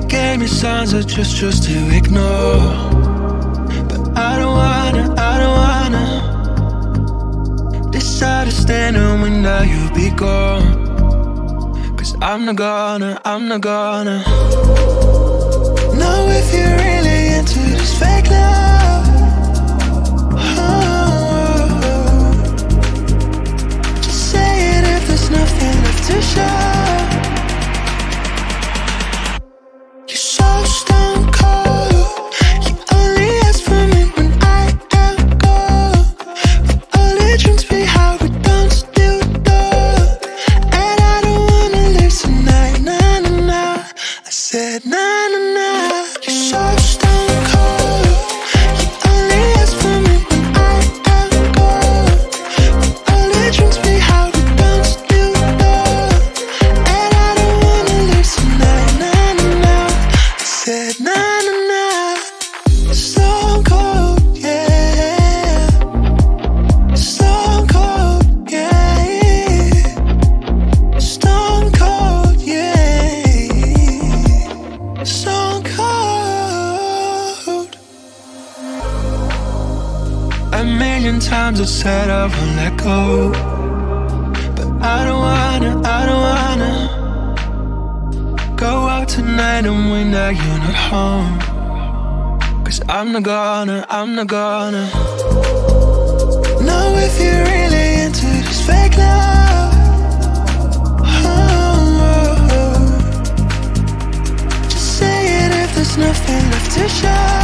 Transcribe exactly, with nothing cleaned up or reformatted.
You gave me signs I just chose to ignore, but I don't wanna, I don't wanna decide to stand and when now you'll be gone. Cause I'm not gonna, I'm not gonna know if you're really into this fake love. Oh, just say it if there's nothing left to show. Times I've said I won't let go, but I don't wanna, I don't wanna go out tonight and when now you're not home. Cause I'm not gonna, I'm not gonna know if you're really into this fake love. Oh, just say it if there's nothing left to show.